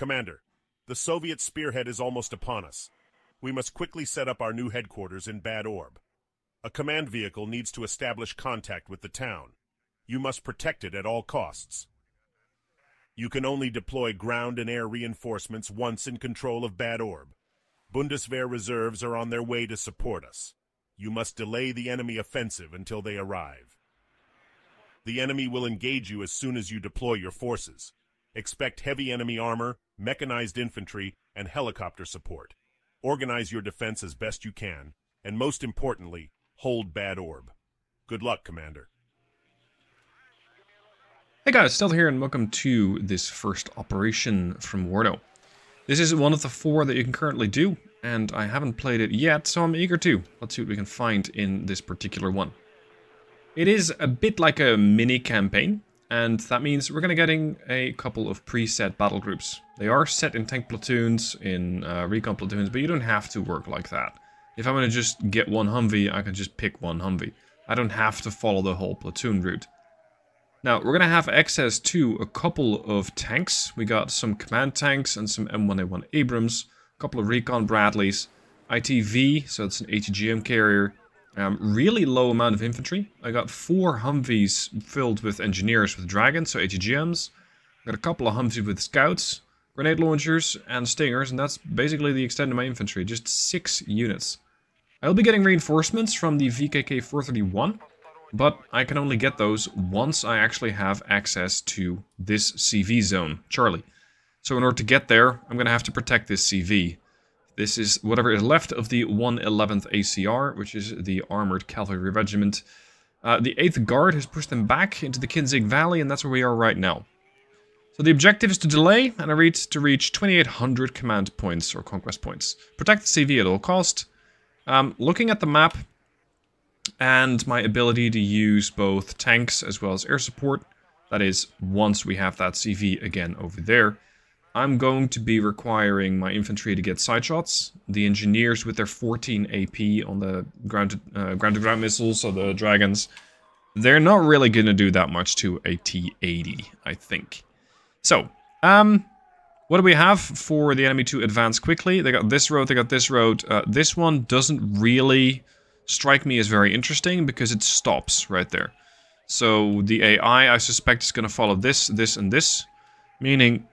Commander, the Soviet spearhead is almost upon us. We must quickly set up our new headquarters in Bad Orb. A command vehicle needs to establish contact with the town. You must protect it at all costs. You can only deploy ground and air reinforcements once in control of Bad Orb. Bundeswehr reserves are on their way to support us. You must delay the enemy offensive until they arrive. The enemy will engage you as soon as you deploy your forces. Expect heavy enemy armor, mechanized infantry, and helicopter support. Organize your defense as best you can, and most importantly, hold Bad Orb. Good luck, Commander. Hey guys, Stealth here, and welcome to this first operation from Warno. This is one of the four that you can currently do, and I haven't played it yet, so I'm eager to. Let's see what we can find in this particular one. It is a bit like a mini-campaign, and that means we're going to be getting a couple of preset battle groups. They are set in tank platoons, in recon platoons, but you don't have to work like that. If I want to just get one Humvee, I can just pick one Humvee. I don't have to follow the whole platoon route. Now, we're going to have access to a couple of tanks. We got some command tanks and some M1A1 Abrams, a couple of recon Bradleys, ITV, so it's an ATGM carrier, really low amount of infantry. I got four Humvees filled with engineers with dragons, so ATGMs. I got a couple of Humvees with scouts, grenade launchers, and stingers, and that's basically the extent of my infantry, just 6 units. I'll be getting reinforcements from the VKK-431. But I can only get those once I actually have access to this CV zone, Charlie. So in order to get there, I'm going to have to protect this CV. This is whatever is left of the 111th ACR, which is the Armored Cavalry Regiment. The 8th Guard has pushed them back into the Kinzig Valley, and that's where we are right now. So the objective is to delay, and I reach 2,800 command points, or conquest points. Protect the CV at all cost. Looking at the map, and my ability to use both tanks as well as air support, that is, once we have that CV again over there, I'm going to be requiring my infantry to get side shots, the engineers with their 14 AP on the ground-to-ground missiles, so the dragons, they're not really going to do that much to a T-80, I think. So, what do we have for the enemy to advance quickly? They got this road, they got this road. This one doesn't really strike me as very interesting because it stops right there. So the AI, I suspect, is going to follow this, this, and this, meaning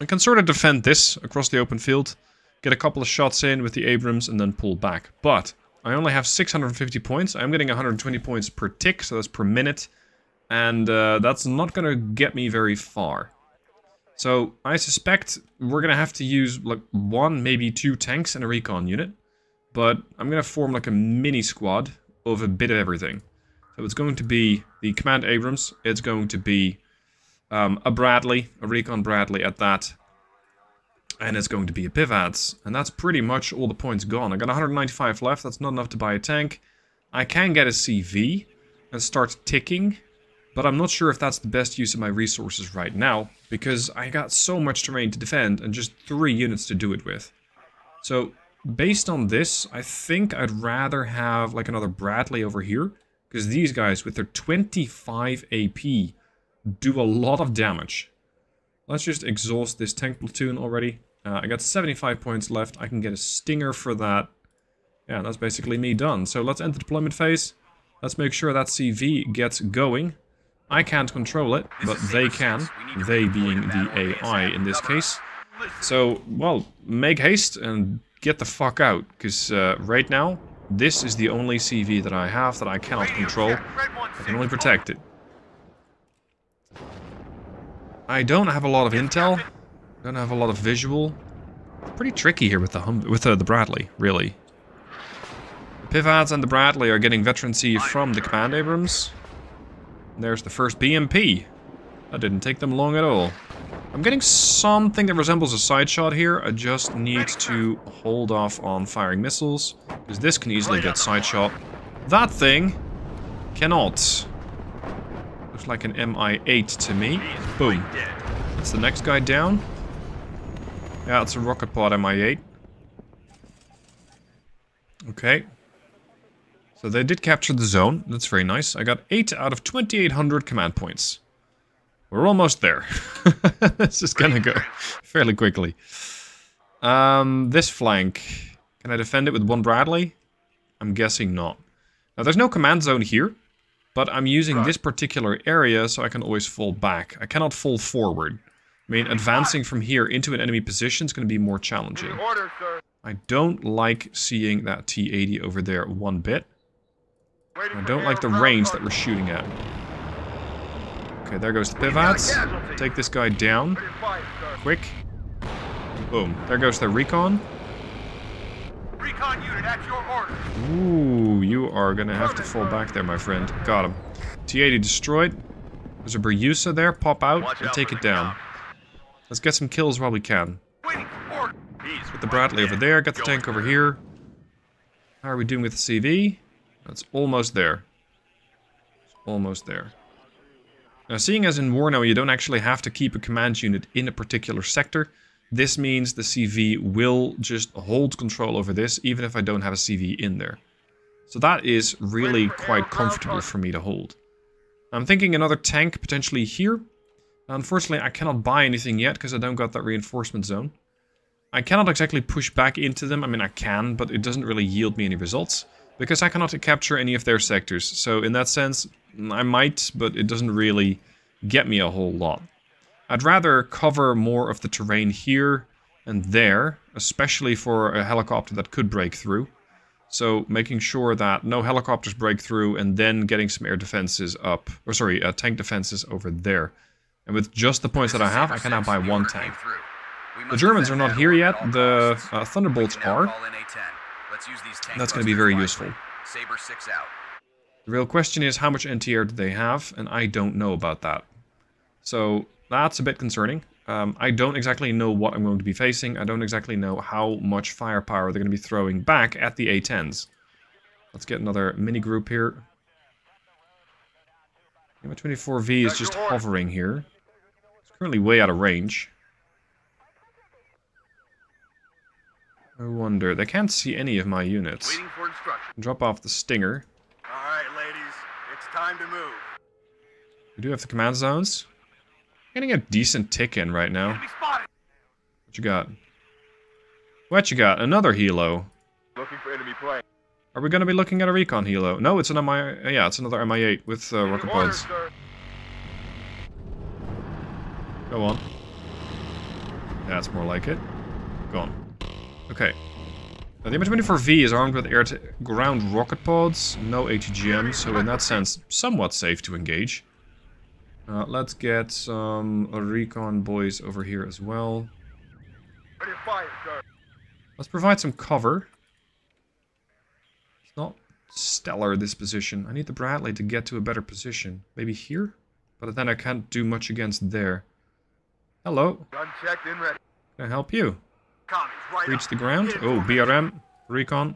I can sort of defend this across the open field, get a couple of shots in with the Abrams, and then pull back. But I only have 650 points. I'm getting 120 points per tick, so that's per minute, and that's not going to get me very far. So I suspect we're going to have to use like one, maybe two tanks and a recon unit. But I'm going to form like a mini squad of a bit of everything. So it's going to be the Command Abrams, it's going to be a Bradley, a Recon Bradley at that, and it's going to be a Pivads. And that's pretty much all the points gone. I got 195 left, that's not enough to buy a tank. I can get a CV and start ticking, but I'm not sure if that's the best use of my resources right now, because I got so much terrain to defend and just 3 units to do it with. So based on this, I think I'd rather have like another Bradley over here, because these guys with their 25 AP do a lot of damage. Let's just exhaust this tank platoon already. I got 75 points left. I can get a stinger for that. Yeah, that's basically me done. So let's enter the deployment phase. Let's make sure that CV gets going. I can't control it, but they can. They being the AI in this case. So, well, make haste and get the fuck out, because right now, this is the only CV that I have that I cannot control. I can only protect it. I don't have a lot of intel. I don't have a lot of visual. It's pretty tricky here with the Bradley, really. The Pivads and the Bradley are getting veterancy from the Command Abrams. And there's the first BMP. That didn't take them long at all. I'm getting something that resembles a side shot here. I just need to hold off on firing missiles, because this can easily get side shot. That thing cannot. Looks like an MI-8 to me. Boom. That's the next guy down. Yeah, it's a rocket pod MI-8. Okay. So they did capture the zone. That's very nice. I got 8 out of 2,800 command points. We're almost there. This is gonna go fairly quickly. This flank. Can I defend it with one Bradley? I'm guessing not. Now, there's no command zone here, but I'm using this particular area so I can always fall back. I cannot fall forward. I mean, advancing from here into an enemy position is going to be more challenging. Order, sir. I don't like seeing that T-80 over there one bit. I don't like the range that we're shooting at. Okay, there goes the pivots. Take this guy down. Quick. Boom. There goes the recon. Recon unit at your orders. Ooh, you are going to have to fall back there, my friend. Got him. T-80 destroyed. There's a Briusa there. Pop out and take it down. Let's get some kills while we can. Get the Bradley over there. Get the tank over here. How are we doing with the CV? That's almost there. It's almost there. Now, seeing as in Warno you don't actually have to keep a command unit in a particular sector, this means the CV will just hold control over this, even if I don't have a CV in there. So that is really quite comfortable for me to hold. I'm thinking another tank potentially here. Unfortunately, I cannot buy anything yet because I don't got that reinforcement zone. I cannot exactly push back into them. I mean, I can, but it doesn't really yield me any results because I cannot capture any of their sectors. So in that sense, I might, but it doesn't really get me a whole lot. I'd rather cover more of the terrain here and there, especially for a helicopter that could break through. So making sure that no helicopters break through and then getting some air defenses up, or sorry, tank defenses over there. And with just the points that I have, I can now buy one tank. The Germans are not here yet. The Thunderbolts are. That's going to be very useful. The real question is how much anti-air do they have? And I don't know about that. So that's a bit concerning. I don't exactly know what I'm going to be facing. I don't exactly know how much firepower they're going to be throwing back at the A-10s. Let's get another mini group here. M24V is just hovering here. Currently way out of range. I wonder, they can't see any of my units. Drop off the Stinger. Alright, ladies, it's time to move. We do have the command zones. I'm getting a decent tick in right now. What you got? What you got? Another helo. Looking for enemy plane. Are we going to be looking at a recon helo? No, it's an MI. Yeah, it's another MI-8 with rocket pods. Go on. That's more like it. Go on. Okay. Now, the M24V is armed with air-to-ground rocket pods, no ATGM, so in that sense, somewhat safe to engage. Let's get some recon boys over here as well. Let's provide some cover. It's not stellar, this position. I need the Bradley to get to a better position. Maybe here? But then I can't do much against there. Hello. Can I help you? Reach the ground. Oh, BRM. Recon.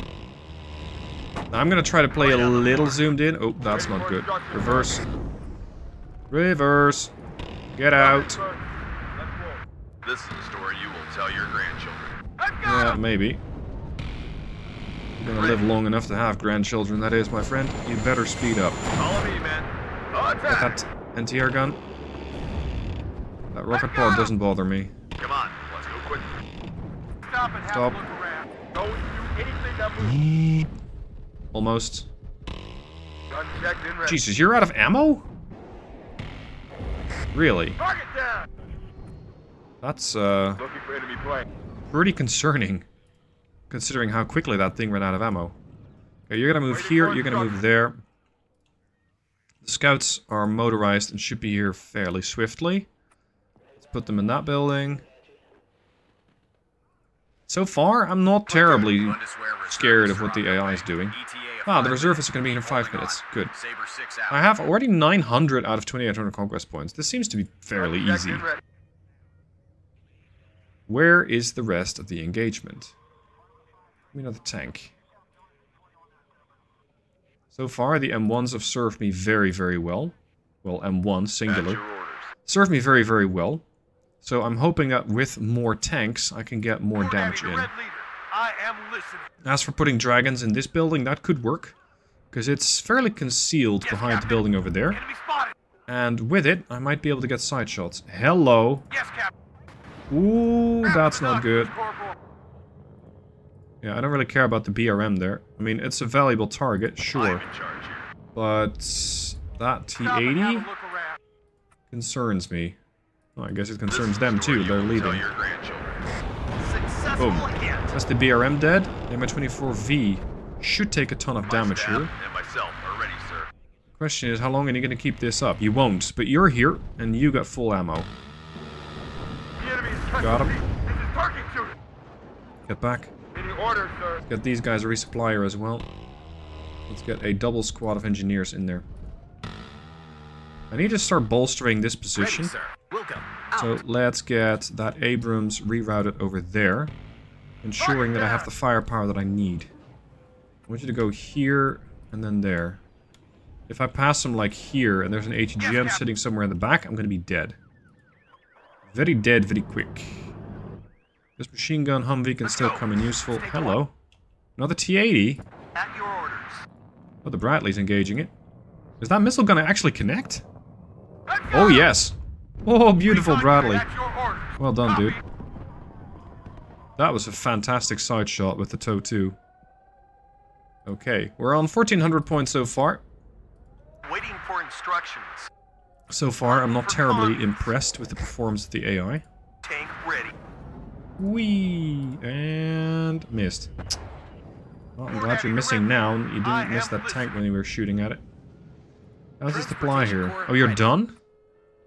Now I'm going to try to play a little zoomed in. Oh, that's not good. Reverse. Reverse. Get out. This is a story you will tell your grandchildren. Yeah, maybe. You're going to live long enough to have grandchildren, that is, my friend. You better speed up. Get that NTR gun. That rocket pod doesn't bother me. Come on, let's go quick. Stop and have a look around. Don't do anything that moves. Almost. Jesus, you're out of ammo? Really? That's pretty concerning, considering how quickly that thing ran out of ammo. Okay, you're gonna move here, you're gonna move there. The scouts are motorized and should be here fairly swiftly. Let's put them in that building. So far, I'm not terribly scared of what the AI is doing. Ah, the reservists are going to be here in 5 minutes. Good. I have already 900 out of 2,800 conquest points. This seems to be fairly easy. Where is the rest of the engagement? Give me another tank. So far, the M1s have served me very, very well. Well, M1, singular. Served me very, very well. So I'm hoping that with more tanks, I can get more damage in. As for putting dragons in this building, that could work. Because it's fairly concealed behind the building over there. And with it, I might be able to get side shots. Hello. Yes, Captain. Ooh, that's not good. Yeah, I don't really care about the BRM there. I mean, it's a valuable target, sure. But that T-80 concerns me. Well, I guess it concerns them too, they're leading. Boom. That's the BRM dead. The MI-24V should take a ton of damage here. Question is, how long are you going to keep this up? You won't, but you're here, and you got full ammo. Got him. Get back. Let's get these guys a resupplier as well. Let's get a double squad of engineers in there. I need to start bolstering this position. Ready, sir. Welcome. So let's get that Abrams rerouted over there, ensuring that I have the firepower that I need. I want you to go here and then there. If I pass them like here and there's an ATGM sitting somewhere in the back, I'm going to be dead. Very dead, very quick. This machine gun Humvee can still come in useful. Hello. Another T-80? At your orders. Oh, the Bradley's engaging it. Is that missile going to actually connect? Oh, yes. Oh, beautiful Bradley. Well done, dude. That was a fantastic side shot with the TOW 2. Okay, we're on 1,400 points so far. Waiting for instructions. So far, I'm not terribly impressed with the performance of the AI. Tank ready. Whee! And missed. Well, I'm glad you're missing now. You didn't miss that tank when you were shooting at it. How's the supply here? Oh, you're done?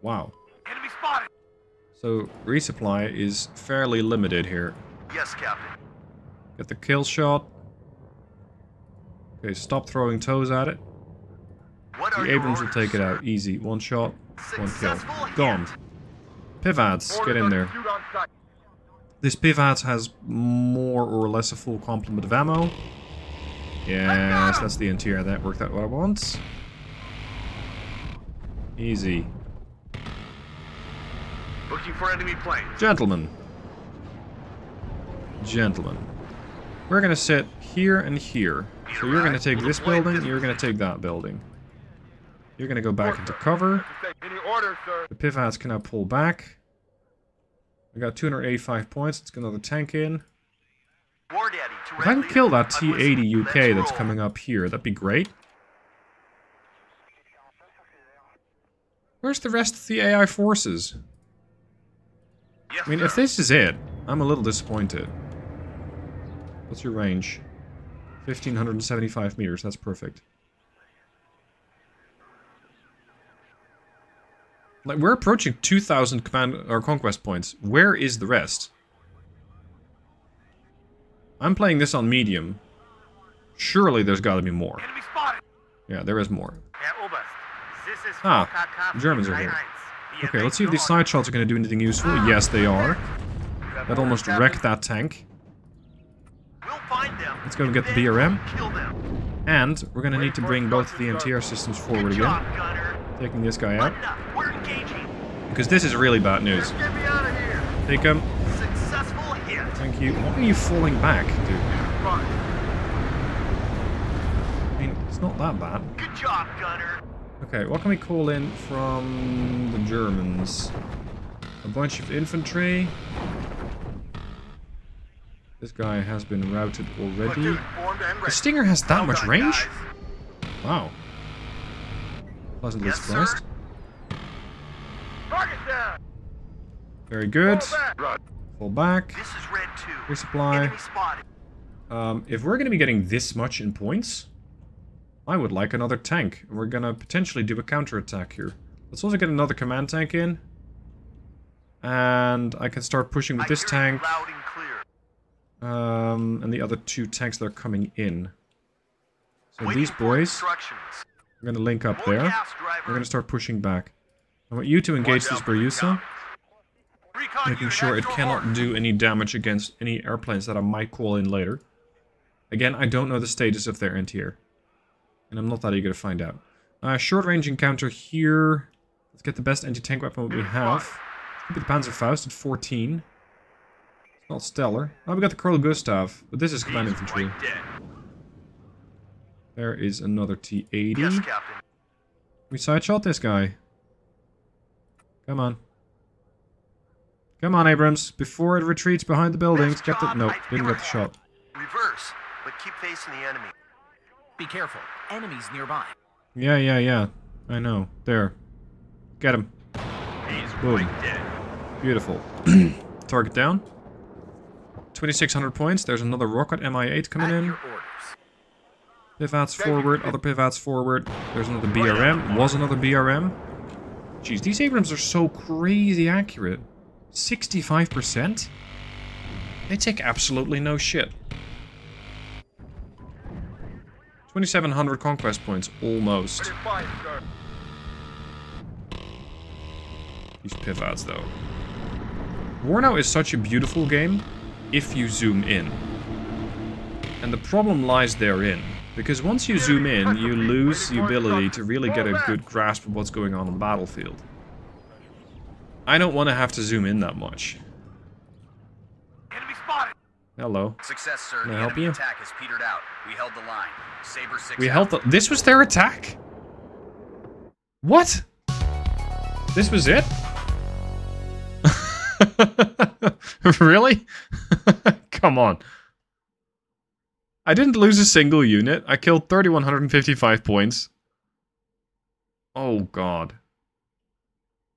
Wow. Enemy spotted. So, resupply is fairly limited here. Yes, Captain. Get the kill shot. Okay, stop throwing toes at it. The Abrams will take it out. Easy. One shot, one kill. Gone. PIVADS, get in there. This PIVADS has more or less a full complement of ammo. Yes, that's the interior network that I want. Easy. Looking for enemy plane. Gentlemen. Gentlemen. We're going to sit here and here. So you're going to take this building, and you're going to take that building. You're going to go back into cover. The PIVADS can now pull back. I got 285 points. Let's get another tank in. If I can kill that T-80 UK that's coming up here, that'd be great. Where's the rest of the AI forces? I mean, if this is it, I'm a little disappointed. What's your range? 1,575 meters. That's perfect. Like, we're approaching 2,000 command or conquest points. Where is the rest? I'm playing this on medium. Surely there's got to be more. Yeah, there is more. Ah, the Germans are here. Okay, let's see if these side shots are going to do anything useful. Yes, they are. That almost wrecked that tank. Let's go and get the BRM. And we're going to need to bring both of the MTR systems forward again. Taking this guy out. Because this is really bad news. Take him. Thank you. Why are you falling back, dude? I mean, it's not that bad. Good job, Gunner. Okay, what can we call in from the Germans? A bunch of infantry. This guy has been routed already. The Stinger has that much range? Wow. Pleasantly surprised. Very good. Fall back. Resupply. If we're going to be getting this much in points, I would like another tank. We're going to potentially do a counterattack here. Let's also get another command tank in. And I can start pushing with this tank. And the other two tanks that are coming in. So these boys... We're going to link up there. We're going to start pushing back. I want you to engage this Briusa, making sure it cannot do any damage against any airplanes that I might call in later. Again, I don't know the status of their anti-air, and I'm not that eager to find out. Short-range encounter here. Let's get the best anti-tank weapon we have. Let's get the Panzerfaust at 14. It's not stellar. Oh, we got the Carl Gustav, but this is command infantry. There is another T-80. Yes, Captain. We side shot this guy. Come on. Come on, Abrams. Before it retreats behind the buildings, get the... No, didn't get the shot. Reverse, but keep facing the enemy. Be careful. Enemies nearby. Yeah, yeah, yeah. I know. There. Get him. He's quite dead. Beautiful. Target down. 2,600 points. There's another rocket MI-8 coming in. Pivots forward. Other pivots forward. There's another BRM. Was another BRM. Jeez, these Abrams are so crazy accurate. 65%? They take absolutely no shit. 2,700 conquest points, almost. These pivots, though. Warno is such a beautiful game if you zoom in. And the problem lies therein. Because once you zoom in, you lose the ability to really get a good grasp of what's going on the battlefield. I don't want to have to zoom in that much. Enemy spotted. Hello. Success, sir. Can I help you? Attack has petered out. We held the line. Saber 6. We held the... This was their attack? What? This was it? Really? Come on. I didn't lose a single unit. I killed 3,155 points. Oh, God.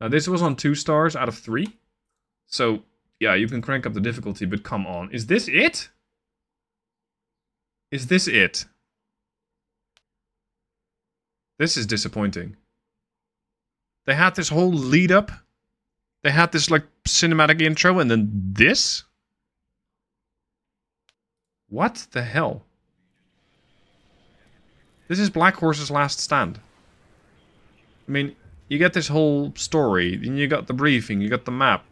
Now, this was on 2 stars out of 3. So, yeah, you can crank up the difficulty, but come on. Is this it? Is this it? This is disappointing. They had this whole lead-up. They had this, like, cinematic intro, and then this? What the hell? This is Black Horse's last stand. I mean, you get this whole story, then you got the briefing, you got the map,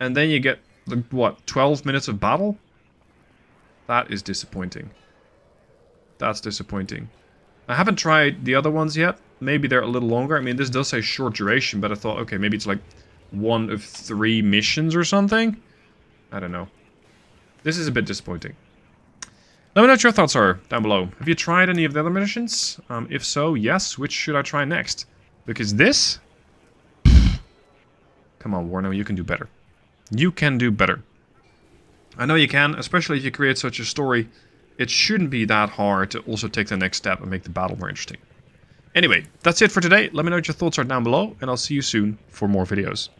and then you get the, what, 12 minutes of battle? That is disappointing. That's disappointing. I haven't tried the other ones yet. Maybe they're a little longer. I mean, this does say short duration, but I thought, okay, maybe it's like 1 of 3 missions or something? I don't know. This is a bit disappointing. Let me know what your thoughts are down below. Have you tried any of the other missions? If so, yes. Which should I try next? Because this? Come on, Warno, you can do better. You can do better. I know you can, especially if you create such a story. It shouldn't be that hard to also take the next step and make the battle more interesting. Anyway, that's it for today. Let me know what your thoughts are down below, and I'll see you soon for more videos.